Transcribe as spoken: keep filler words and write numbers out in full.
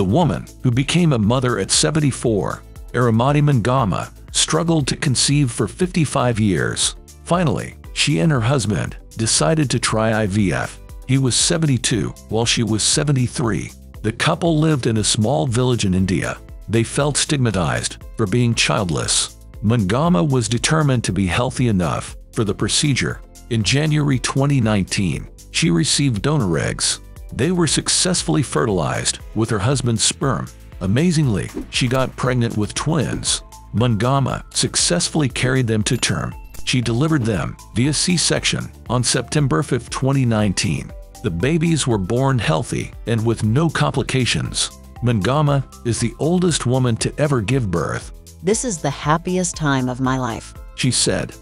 The woman, who became a mother at seventy-four, Erramatti Mangamma, struggled to conceive for fifty-five years. Finally, she and her husband decided to try I V F. He was seventy-two, while she was seventy-three. The couple lived in a small village in India. They felt stigmatized for being childless. Mangamma was determined to be healthy enough for the procedure. In January twenty nineteen, she received donor eggs. They were successfully fertilized with her husband's sperm. Amazingly, she got pregnant with twins. Mangamma successfully carried them to term. She delivered them via C section on September fifth, twenty nineteen. The babies were born healthy and with no complications. Mangamma is the oldest woman to ever give birth. "This is the happiest time of my life," she said.